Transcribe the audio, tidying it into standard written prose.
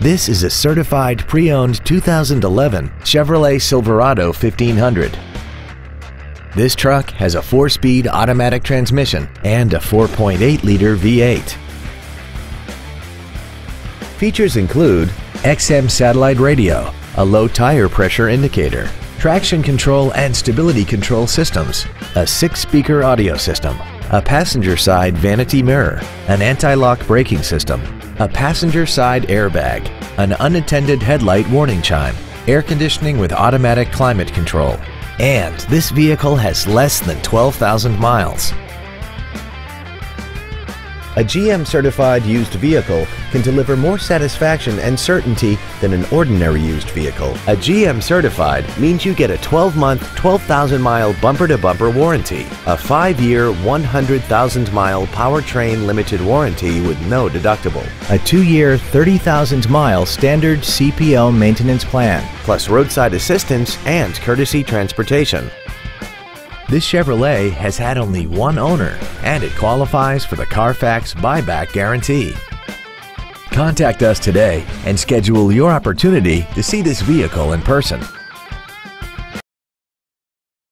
This is a certified pre-owned 2011 Chevrolet Silverado 1500. This truck has a 4-speed automatic transmission and a 4.8-liter V8. Features include XM satellite radio, a low tire pressure indicator, traction control and stability control systems, a 6-speaker audio system, a passenger side vanity mirror, an anti-lock braking system, a passenger side airbag, an unattended headlight warning chime, air conditioning with automatic climate control, and this vehicle has less than 12,000 miles. A GM-certified used vehicle can deliver more satisfaction and certainty than an ordinary used vehicle. A GM-certified means you get a 12-month, 12,000-mile bumper-to-bumper warranty, a 5-year, 100,000-mile powertrain limited warranty with no deductible, a 2-year, 30,000-mile standard CPO maintenance plan, plus roadside assistance and courtesy transportation. This Chevrolet has had only one owner, and it qualifies for the Carfax buyback guarantee. Contact us today and schedule your opportunity to see this vehicle in person.